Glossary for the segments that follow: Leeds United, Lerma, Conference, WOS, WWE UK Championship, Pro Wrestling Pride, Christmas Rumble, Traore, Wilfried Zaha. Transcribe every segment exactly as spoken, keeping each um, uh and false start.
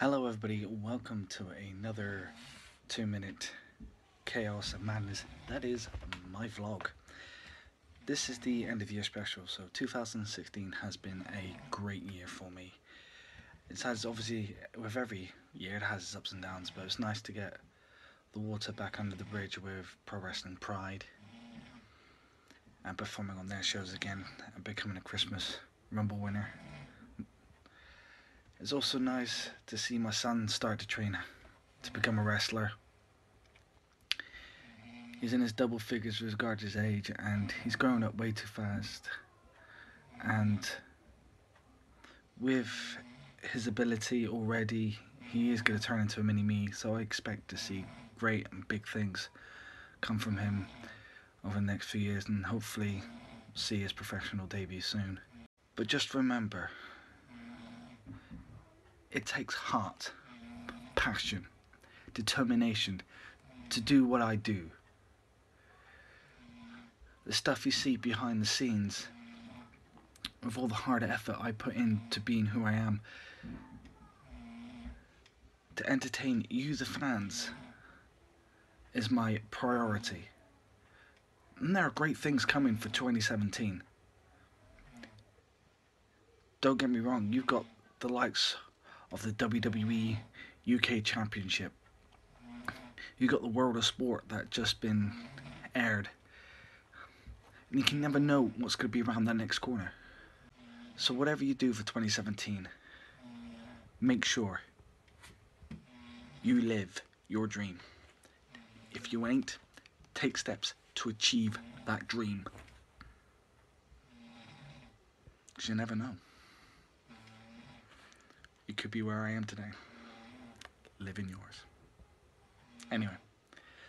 Hello everybody, welcome to another two minute chaos and madness that is my vlog. This is the end of year special, so two thousand sixteen has been a great year for me. It has, obviously, with every year it has its ups and downs, but it's nice to get the water back under the bridge with Pro Wrestling Pride and performing on their shows again and becoming a Christmas Rumble winner. It's also nice to see my son start to train to become a wrestler. He's in his double figures with regard to his age and he's grown up way too fast. And with his ability already, he is going to turn into a mini-me, so I expect to see great and big things come from him over the next few years and hopefully see his professional debut soon. But just remember, it takes heart, passion, determination to do what I do. The stuff you see behind the scenes, with all the hard effort I put into being who I am, to entertain you the fans, is my priority. And there are great things coming for twenty seventeen. Don't get me wrong, you've got the likes of the W W E U K Championship. You got the World of Sport that just been aired. And you can never know what's going to be around that next corner. So whatever you do for twenty seventeen, make sure you live your dream. If you ain't, take steps to achieve that dream. Because you never know. You could be where I am today, living yours. Anyway,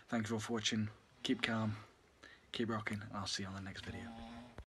thank you all for watching, keep calm, keep rocking, and I'll see you on the next video.